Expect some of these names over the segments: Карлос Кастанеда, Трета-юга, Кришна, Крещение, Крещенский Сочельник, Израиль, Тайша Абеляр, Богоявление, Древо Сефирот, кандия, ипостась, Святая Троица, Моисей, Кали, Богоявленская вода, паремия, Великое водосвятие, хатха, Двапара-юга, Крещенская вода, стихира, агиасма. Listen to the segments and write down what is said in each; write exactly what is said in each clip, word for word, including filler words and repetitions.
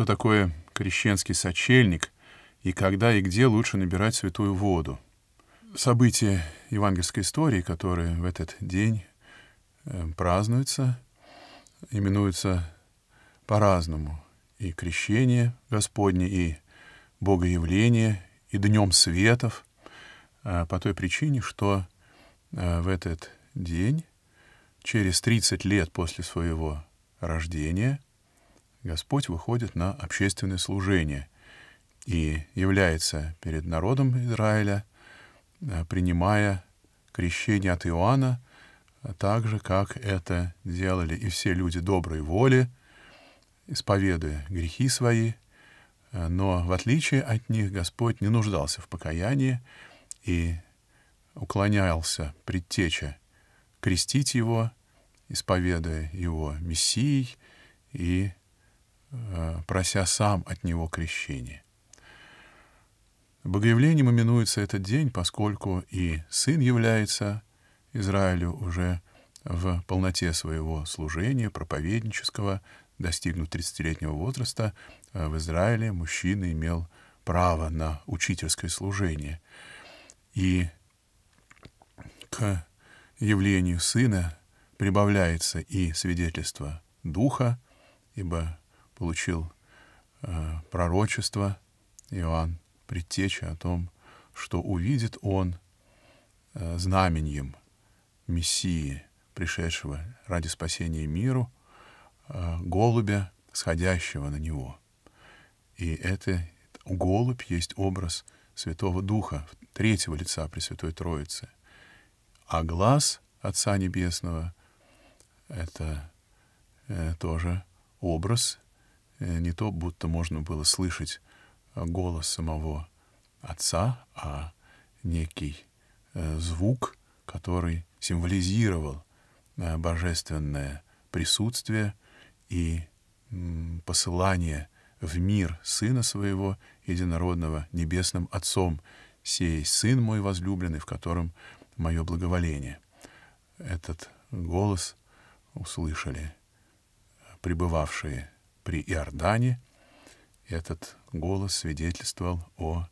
что такое Крещенский сочельник и когда и где лучше набирать святую воду. События евангельской истории, которые в этот день празднуются, именуются по-разному. И Крещение Господне, и Богоявление, и Днем Светов, по той причине, что в этот день, через тридцать лет после своего рождения, Господь выходит на общественное служение и является перед народом Израиля, принимая крещение от Иоанна, так же, как это делали и все люди доброй воли, исповедуя грехи свои. Но в отличие от них Господь не нуждался в покаянии и уклонялся предтече крестить его, исповедуя его Мессией и э, прося сам от него крещения. Богоявлением именуется этот день, поскольку и Сын является Израилю уже в полноте своего служения проповеднического, достигнув тридцатилетнего возраста, в Израиле мужчина имел право на учительское служение. И к явлению Сына прибавляется и свидетельство Духа, ибо получил э, пророчество Иоанн, предтеча о том, что увидит он э, знаменем Мессии, пришедшего ради спасения миру, э, голубя, сходящего на него. И это голубь есть образ Святого Духа, третьего лица Пресвятой Троицы. А глаз Отца Небесного — это э, тоже образ, э, не то, будто можно было слышать голос самого Отца, а некий э, звук, который символизировал э, божественное присутствие и э, посылание в мир Сына Своего, Единородного, Небесным Отцом. «Сей Сын мой возлюбленный, в котором мое благоволение». Этот голос услышали пребывавшие при Иордане. Этот голос свидетельствовал о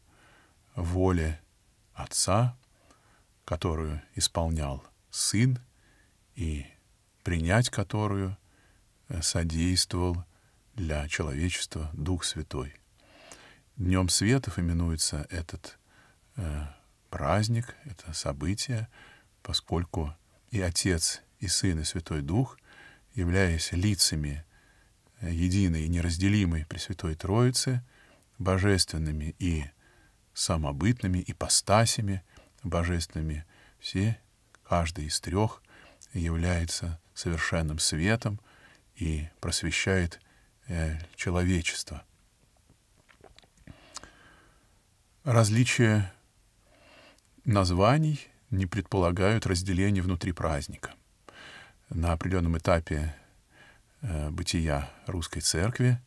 воле Отца, которую исполнял Сын, и принять которую содействовал для человечества Дух Святой. Днем Светов именуется этот э, праздник, это событие, поскольку и Отец, и Сын, и Святой Дух, являясь лицами единой и неразделимой Пресвятой Троицы, божественными и самобытными ипостасями божественными, все, каждый из трех является совершенным светом и просвещает э, человечество. Различие названий не предполагают разделение внутри праздника. На определенном этапе э, бытия Русской Церкви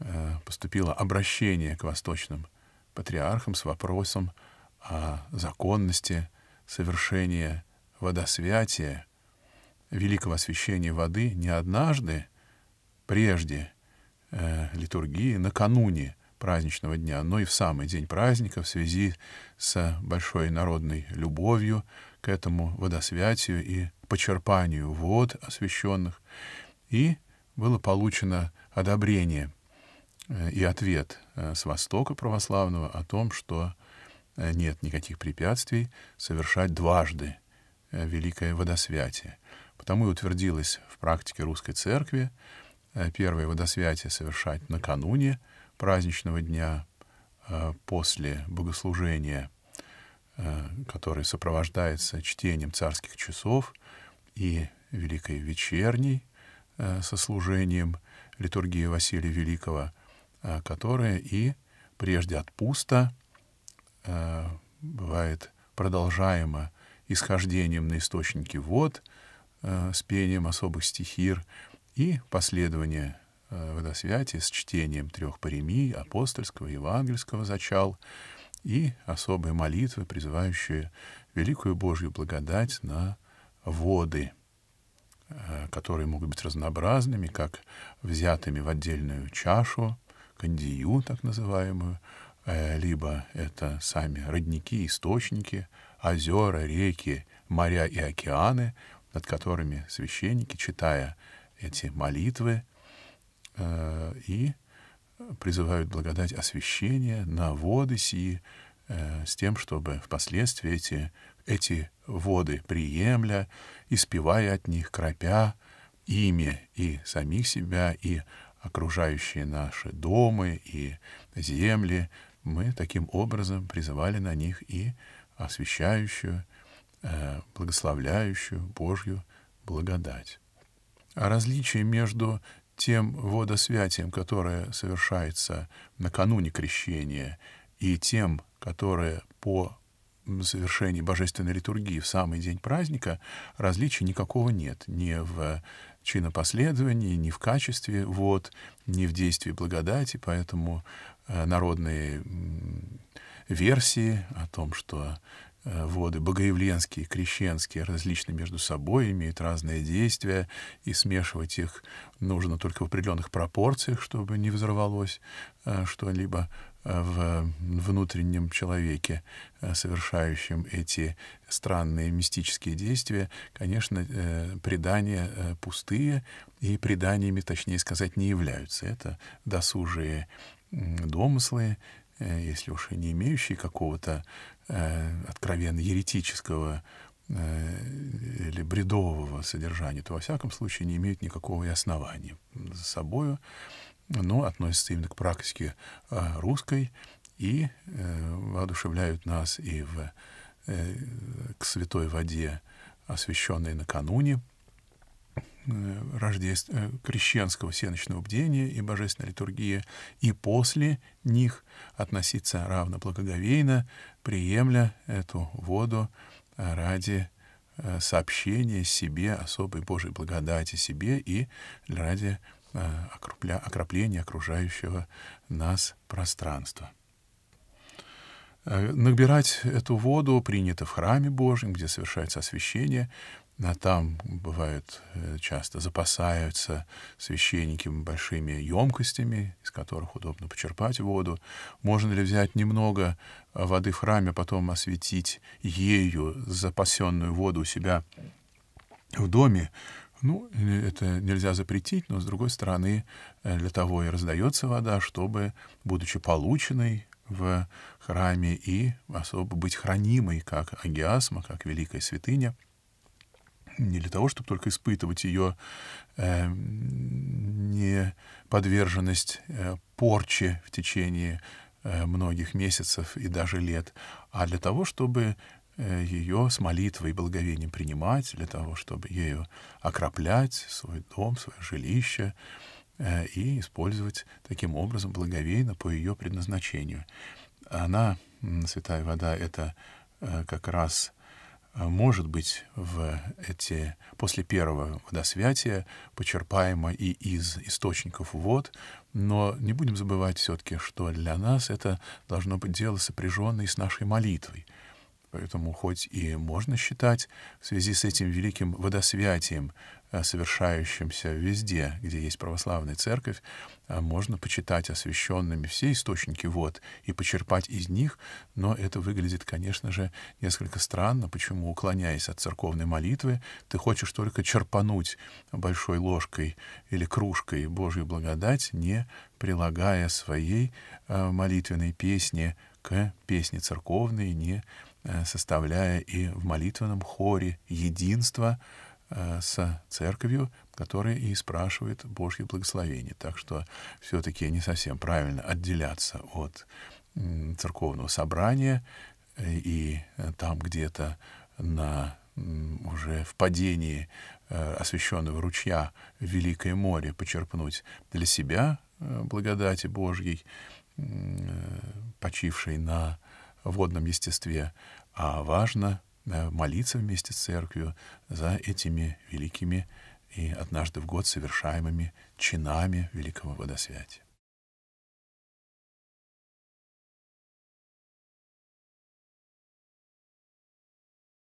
э, поступило обращение к восточным патриархам с вопросом о законности совершения водосвятия, великого освящения воды не однажды, прежде э, литургии, накануне праздничного дня, но и в самый день праздника в связи с большой народной любовью к этому водосвятию и почерпанию вод освященных. И было получено одобрение и ответ с Востока православного о том, что нет никаких препятствий совершать дважды великое водосвятие. Потому и утвердилось в практике Русской Церкви первое водосвятие совершать накануне праздничного дня после богослужения, которое сопровождается чтением царских часов и Великой Вечерней сослужением литургии Василия Великого, которая и прежде отпуста бывает продолжаема исхождением на источники вод с пением особых стихир и последование водосвятие с чтением трех паремий, апостольского, евангельского зачал и особые молитвы, призывающие великую Божью благодать на воды которые могут быть разнообразными, как взятыми в отдельную чашу, кандию так называемую, либо это сами родники, источники, озера, реки, моря и океаны, над которыми священники, читая эти молитвы, и призывают благодать освящения на воды сии, с тем, чтобы впоследствии эти, эти воды приемля, испевая от них, кропя ими и самих себя, и окружающие наши дома и земли, мы таким образом призывали на них и освящающую, благословляющую Божью благодать. А различие между тем водосвятием, которое совершается накануне крещения, и тем, которое по совершении божественной литургии в самый день праздника, различий никакого нет. Ни в чинопоследовании, ни в качестве вод, ни в действии благодати. Поэтому народные версии о том, что воды богоявленские, крещенские различны между собой, имеют разные действия, и смешивать их нужно только в определенных пропорциях, чтобы не взорвалось что-либо в внутреннем человеке, совершающем эти странные мистические действия. Конечно, предания пустые, и преданиями, точнее сказать, не являются. Это досужие домыслы, если уж и не имеющие какого-то э, откровенно еретического э, или бредового содержания, то, во всяком случае, не имеют никакого и основания за собою, но относятся именно к практике э, русской и э, воодушевляют нас и в, э, к святой воде, освященной накануне Рождеств... крещенского всеночного бдения и божественной литургии, и после них относиться равно благоговейно, приемля эту воду ради сообщения себе, особой Божьей благодати себе, и ради окрупля... окропления окружающего нас пространства. Набирать эту воду принято в храме Божьем, где совершается освящение. А там, бывает, часто запасаются священники большими емкостями, из которых удобно почерпать воду. Можно ли взять немного воды в храме, потом осветить ею запасенную воду у себя в доме? Ну, это нельзя запретить, но, с другой стороны, для того и раздается вода, чтобы, будучи полученной в храме, и особо быть хранимой, как агиасма, как великая святыня, не для того, чтобы только испытывать ее э, неподверженность э, порче в течение э, многих месяцев и даже лет, а для того, чтобы э, ее с молитвой и благовением принимать, для того, чтобы ею окроплять свой дом, свое жилище э, и использовать таким образом благовейно по ее предназначению. Она, святая вода, это э, как раз... может быть, в эти, после первого водосвятия почерпаемо и из источников вод, но не будем забывать все-таки, что для нас это должно быть дело, сопряженное с нашей молитвой. Поэтому хоть и можно считать в связи с этим великим водосвятием, совершающимся везде, где есть православная церковь, можно почитать освященными все источники вод и почерпать из них, но это выглядит, конечно же, несколько странно, почему, уклоняясь от церковной молитвы, ты хочешь только черпануть большой ложкой или кружкой Божью благодать, не прилагая своей молитвенной песни к песне церковной, не составляя и в молитвенном хоре единство с церковью, которая и спрашивает Божье благословение. Так что все-таки не совсем правильно отделяться от церковного собрания и там где-то на уже в падении освященного ручья в Великое море почерпнуть для себя благодати Божьей, почившей на водном естестве, а важно молиться вместе с церковью за этими великими и однажды в год совершаемыми чинами великого водосвятия.